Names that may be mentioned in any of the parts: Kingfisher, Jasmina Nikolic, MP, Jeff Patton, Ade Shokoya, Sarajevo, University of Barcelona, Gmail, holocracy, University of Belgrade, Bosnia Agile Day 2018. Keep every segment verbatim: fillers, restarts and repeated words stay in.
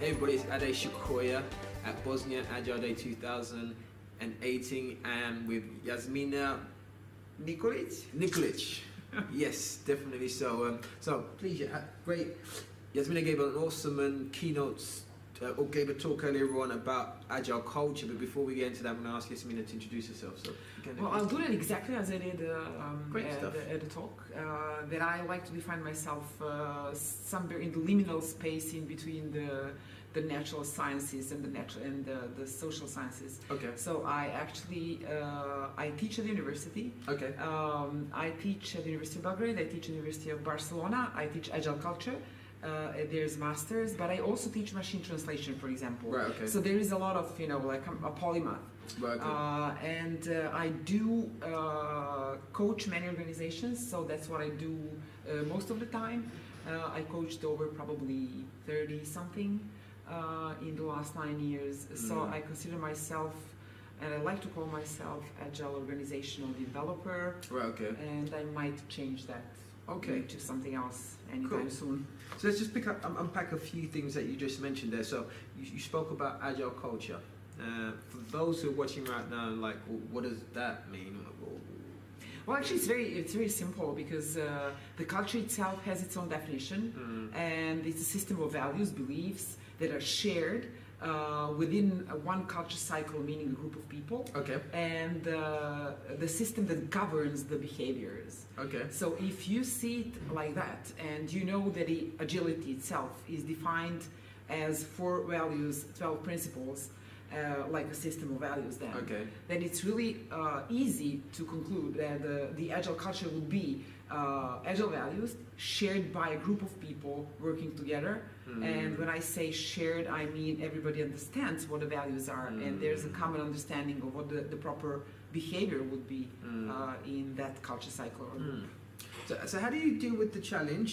Hey everybody, it's Ade Shokoya at Bosnia Agile Day two thousand eighteen. I am with Jasmina Nikolic? Nikolic. Yes, definitely so. Um, so, please, yeah, great. Jasmina gave an awesome and keynote, uh, or gave a talk earlier on about agile culture, but before we get into that, I'm going to ask Jasmina to introduce herself. So, again, well, I'll do it exactly as I did uh, um, great at, stuff. The, at the talk, uh, that I like to define myself uh, somewhere in the liminal space in between the the natural sciences and the natural and the, the social sciences. Okay. So I actually uh, I teach at the university. Okay. Um, I teach at the University of Belgrade. I teach at the University of Barcelona. I teach agile culture. Uh, there's masters, but I also teach machine translation, for example. Right, okay. So there is a lot of, you know, like I'm a polymath. Right, okay. uh, and uh, I do uh, coach many organizations, so that's what I do uh, most of the time. Uh, I coached over probably thirty something uh, in the last nine years. So mm. I consider myself, and I like to call myself, agile organizational developer. Right, okay. And I might change that. Okay. To something else anytime cool. soon. So let's just pick up, um, unpack a few things that you just mentioned there. So you, you spoke about agile culture. Uh, for those who are watching right now, like, well, what does that mean? Well, actually, it's very it's very simple, because uh, the culture itself has its own definition, mm. and it's a system of values, beliefs that are shared Uh, within one culture cycle, meaning a group of people, okay, and uh, the system that governs the behaviors. Okay. So if you see it like that, and you know that the agility itself is defined as four values, twelve principles, Uh, like a system of values, then, okay. then it's really uh, easy to conclude that uh, the agile culture would be uh, agile values shared by a group of people working together. Mm. And when I say shared, I mean everybody understands what the values are, mm. and there's a common understanding of what the, the proper behavior would be mm. uh, in that culture cycle. Mm. So, so how do you deal with the challenge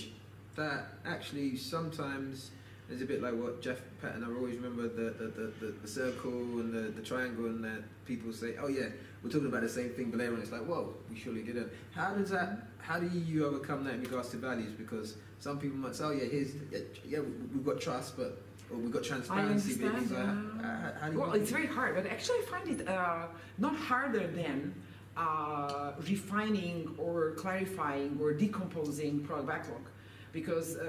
that actually sometimes it's a bit like what Jeff Patton, I always remember the, the, the, the circle and the, the triangle, and that people say, oh yeah, we're talking about the same thing, but everyone, it's like, whoa, we surely didn't. How does that, how do you overcome that in regards to values? Because some people might say, oh yeah, here's, yeah, yeah we've got trust, but or we've got transparency. I understand. But how, how do you well, it's very hard, but actually I find it uh, not harder than uh, refining or clarifying or decomposing product backlog. Because uh,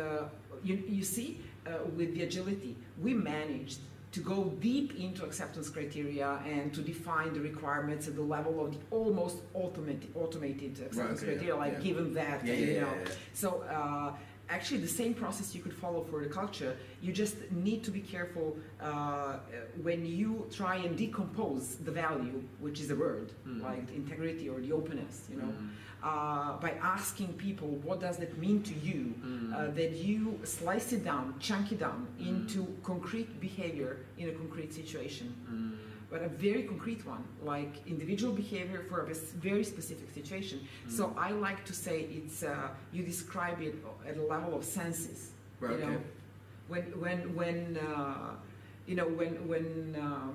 you, you see, uh, with the agility, we managed to go deep into acceptance criteria and to define the requirements at the level of the almost automated, automated acceptance right, okay, criteria, yeah, like yeah. given that, yeah, you yeah, know. Yeah, yeah. So uh, actually, the same process you could follow for the culture. You just need to be careful uh, when you try and decompose the value, which is a word, mm. like the integrity or the openness, you know, mm. uh, by asking people, what does that mean to you? Mm. Uh, that you slice it down, chunk it down mm. into concrete behavior in a concrete situation. Mm. But a very concrete one, like individual behavior for a very specific situation. Mm. So I like to say it's uh, you describe it at a level of senses. Right, you know, okay. when when when uh, you know when when um,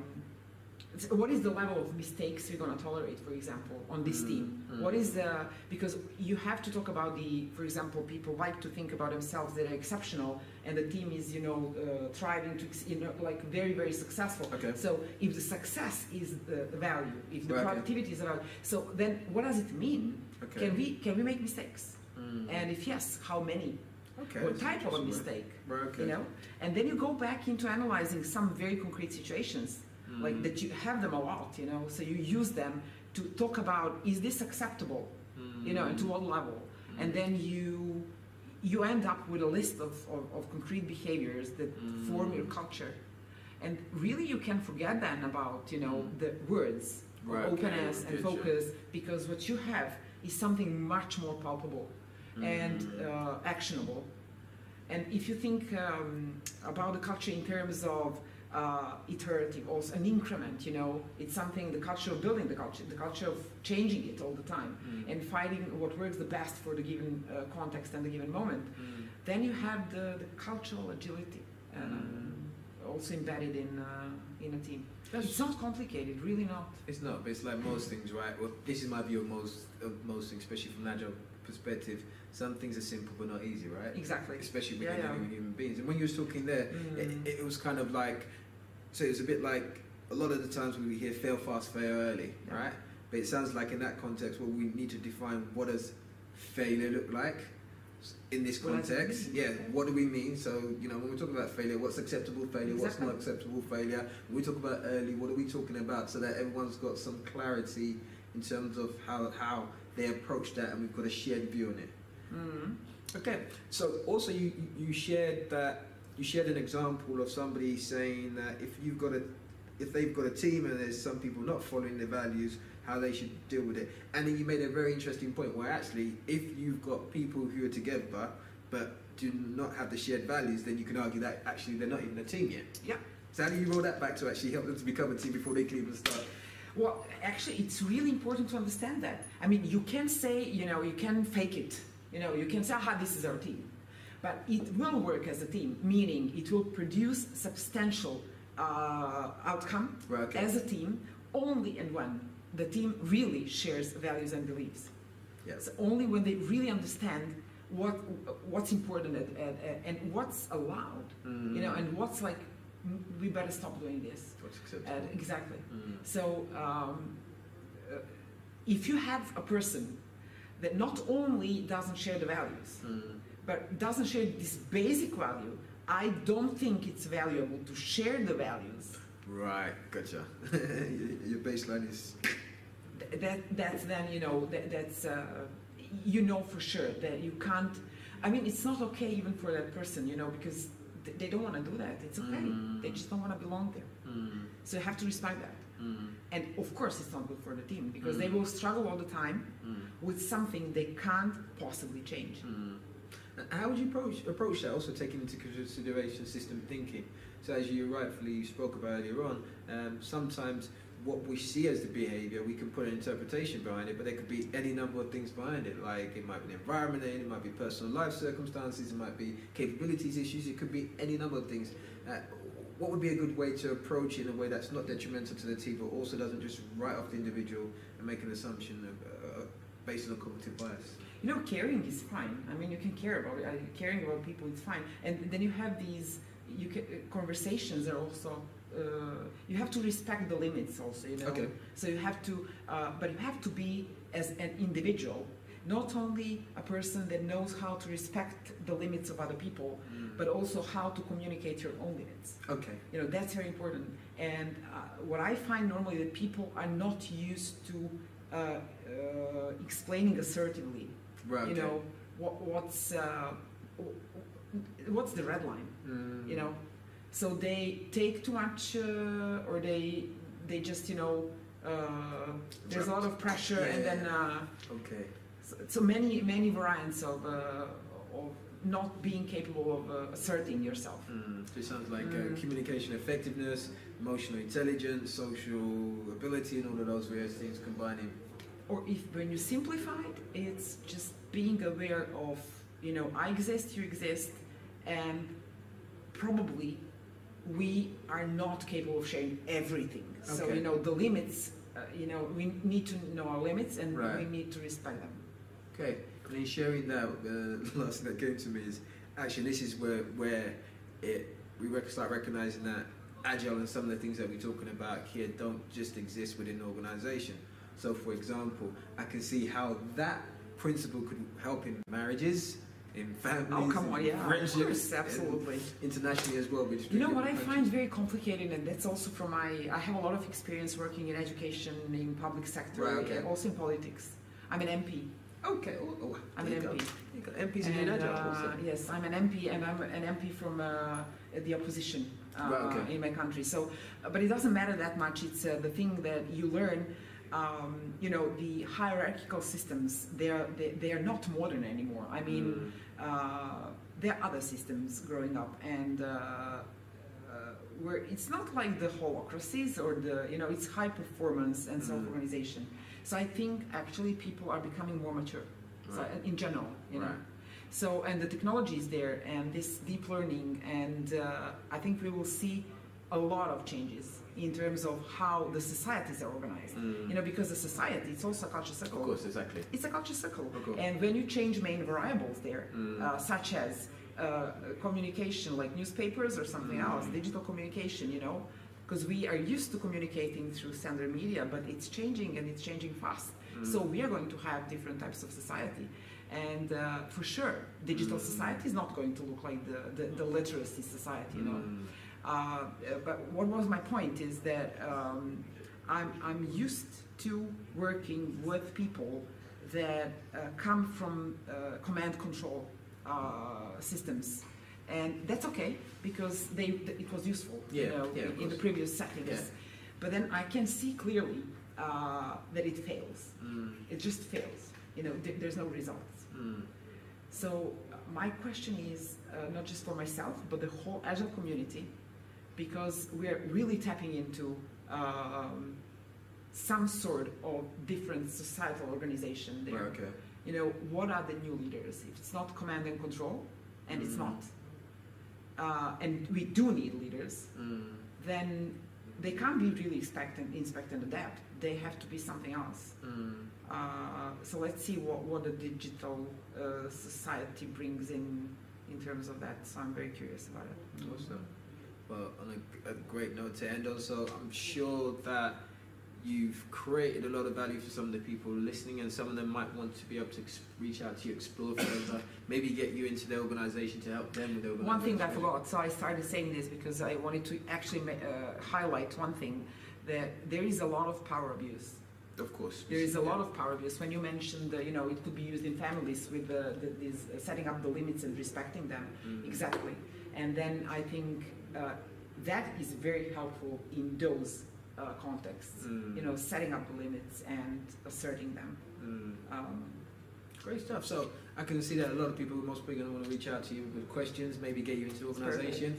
what is the level of mistakes we're going to tolerate, for example, on this mm. team? Mm. What is the because you have to talk about the, for example, people like to think about themselves that are exceptional, and the team is, you know, uh, thriving to, you know, like very, very successful. Okay. So if the success is the value, if the okay. productivity is the value, so then what does it mean? Okay. Can we can we make mistakes? Mm. And if yes, how many? Okay, what type of a mistake? Right, okay. You know, and then you go back into analyzing some very concrete situations. Like that you have them a lot, you know, so you use them to talk about, is this acceptable, mm. you know, and to what level, mm. and then you you end up with a list of, of, of concrete behaviors that mm. form your culture. And really you can forget then about, you know, mm. the words, right, openness okay, and focus, you. Because what you have is something much more palpable mm. and uh, actionable. And if you think um, about the culture in terms of Uh, iterative, also an increment, you know, it's something, the culture of building the culture, the culture of changing it all the time, mm. and finding what works the best for the given uh, context and the given moment, mm. then you have the, the cultural agility uh, mm. also embedded in uh, in a team. That's it's not complicated, really not. It's not, but it's like most things, right? Well, this is my view of most, of most things, especially from agile perspective, some things are simple but not easy, right? Exactly. Especially when yeah, you're dealing yeah. with human beings. And when you were talking there, mm. it, it was kind of like, so it was a bit like a lot of the times when we hear fail fast, fail early, yeah. right? But it sounds like in that context, what well, we need to define what does failure look like in this context. Well, yeah, okay. What do we mean? So, you know, when we talk about failure, what's acceptable failure, exactly. what's not acceptable failure? When we talk about early, what are we talking about? So that everyone's got some clarity in terms of how, how they approach that, and we've got a shared view on it. Mm. Okay, so also you, you shared that, you shared an example of somebody saying that if you've got a, if they've got a team and there's some people not following their values, how they should deal with it. And then you made a very interesting point where actually, if you've got people who are together but do not have the shared values, then you can argue that actually they're not even a team yet. Yeah. So how do you roll that back to actually help them to become a team before they can even start? Well, actually, it's really important to understand that. I mean, you can say, you know, you can fake it. You know, you can say, aha, this is our team. But it will work as a team, meaning it will produce substantial uh, outcome right, okay. as a team only and when the team really shares values and beliefs. Yes. So only when they really understand what what's important and, and, and what's allowed, mm. you know, and what's like, we better stop doing this. What's acceptable. And exactly. Mm. So um, uh, if you have a person that not only doesn't share the values, mm. but doesn't share this basic value, I don't think it's valuable to share the values. Right, gotcha. Your baseline is... That, that's then, you know, that, that's, uh, you know for sure that you can't, I mean, it's not okay even for that person, you know, because th they don't want to do that. It's okay. Mm. They just don't want to belong there. Mm. So you have to respect that. Mm. And of course it's not good for the team because mm. they will struggle all the time mm. with something they can't possibly change. Mm. How would you approach, approach that, also taking into consideration system thinking? So as you rightfully spoke about earlier on, um, sometimes what we see as the behavior, we can put an interpretation behind it, but there could be any number of things behind it. Like it might be the environment, it might be personal life circumstances, it might be capabilities issues, it could be any number of things. Uh, what would be a good way to approach it in a way that's not detrimental to the team, but also doesn't just write off the individual and make an assumption of, uh, based on cognitive bias? You know, caring is fine. I mean, you can care about it. Uh, caring about people is fine. And then you have these You can, conversations are also, uh, you have to respect the limits also, you know. Okay. So you have to, uh, but you have to be as an individual, not only a person that knows how to respect the limits of other people, mm. but also how to communicate your own limits. Okay. You know, that's very important. And uh, what I find normally that people are not used to uh, uh, explaining assertively, right, you okay. know, what, what's, uh, what's the red line, mm. you know, so they take too much uh, or they they just, you know, uh, there's a lot of pressure yeah, and yeah, then uh, okay so, so many many variants of, uh, of not being capable of uh, asserting yourself. Mm. So it sounds like mm. uh, communication effectiveness, emotional intelligence, social ability and all of those various things combining. Or if when you simplify it, it's just being aware of, you know, I exist, you exist, and probably we are not capable of sharing everything. Okay. So, you know, the limits, uh, you know, we need to know our limits and right. we need to respect them. Okay, and in sharing that, uh, the last thing that came to me is, actually this is where, where it, we rec start recognizing that Agile and some of the things that we're talking about here don't just exist within an organization. So, for example, I can see how that principle could help in marriages, in families, oh, come on, yeah, friendships, of course, absolutely, internationally as well. You know what I find very complicated, and that's also from my, I have a lot of experience working in education, in public sector, right, okay. also in politics. I'm an M P. Okay, oh, oh, I'm an M P. You got M Ps in the United also. Yes, I'm an M P, and I'm an M P from uh, the opposition uh, right, okay. in my country. So, but it doesn't matter that much. It's uh, the thing that you learn. Um, you know, the hierarchical systems, they are, they, they are not modern anymore. I mean, mm. uh, there are other systems growing up, and uh, uh, where it's not like the holocracies or the, you know, it's high performance and mm. self-organization. So I think actually people are becoming more mature, right. so, in general, you know. Right. So, and the technology is there, and this deep learning, and uh, I think we will see a lot of changes. in terms of how the societies are organized. Mm. You know, because the society, it's also a culture circle. Of course, exactly. It's a culture circle. And when you change main variables there, mm. uh, such as uh, communication, like newspapers or something mm. else, digital communication, you know, because we are used to communicating through standard media, but it's changing and it's changing fast. Mm. So we are going to have different types of society. And uh, for sure, digital mm. society is not going to look like the, the, the literacy society, you know. Mm. Uh, but what was my point is that um, I'm, I'm used to working with people that uh, come from uh, command control uh, systems, and that's okay because they it was useful yeah, you know, yeah, in, in the previous settings. Yeah. But then I can see clearly uh, that it fails. Mm. It just fails. You know, th there's no results. Mm. So my question is uh, not just for myself, but the whole Agile community. Because we're really tapping into um, some sort of different societal organization there. Okay. You know, what are the new leaders? If it's not command and control, and mm. it's not, uh, and we do need leaders, mm. then they can't be really expect and inspect and adapt. They have to be something else. Mm. Uh, so let's see what, what the digital uh, society brings in in terms of that. So I'm very curious about it. Awesome. Well, on a, a great note to end on, so I'm sure that you've created a lot of value for some of the people listening, and some of them might want to be able to reach out to you, explore further, maybe get you into their organization to help them with their organization. One thing I forgot, so I started saying this because I wanted to actually uh, highlight one thing, that there is a lot of power abuse. Of course. There is a lot of power abuse. When you mentioned, uh, you know, it could be used in families with the, the, these, uh, setting up the limits and respecting them. Mm. Exactly. And then I think Uh, that is very helpful in those uh, contexts, mm. you know, setting up the limits and asserting them. Mm. Um, Great stuff. So I can see that a lot of people are most probably going to want to reach out to you with questions, maybe get you into organisation.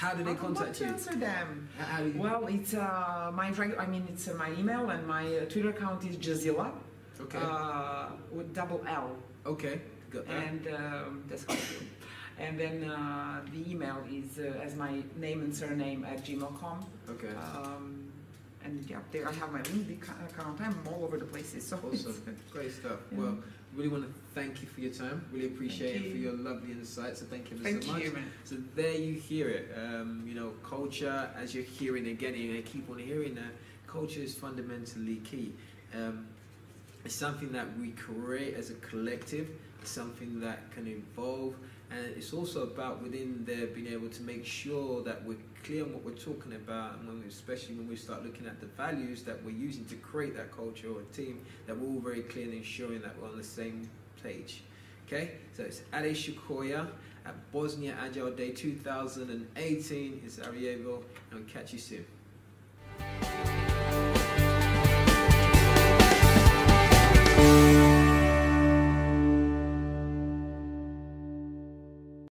How do they contact you? How do you answer them? How do you... Well, it's uh, my I mean, it's uh, my email, and my uh, Twitter account is Jazila, okay, uh, with double L. Okay, got that. And um, that's how I do. And then uh, the email is uh, as my name and surname at gmail dot com. Okay. Um, and yeah, there I have my LinkedIn account. I'm all over the places. So awesome. Great stuff. Yeah. Well, really want to thank you for your time. Really appreciate thank it you. for your lovely insights. So thank you thank so much. You, man. So there you hear it. Um, you know, culture, as you're hearing and getting, and I keep on hearing that, culture is fundamentally key. Um, it's something that we create as a collective. It's something that can evolve. And it's also about within there being able to make sure that we're clear on what we're talking about, and when we, especially when we start looking at the values that we're using to create that culture or team, that we're all very clear in ensuring that we're on the same page. Okay, so it's Ade Shokoya at Bosnia Agile Day twenty eighteen in Sarajevo, and I'll catch you soon.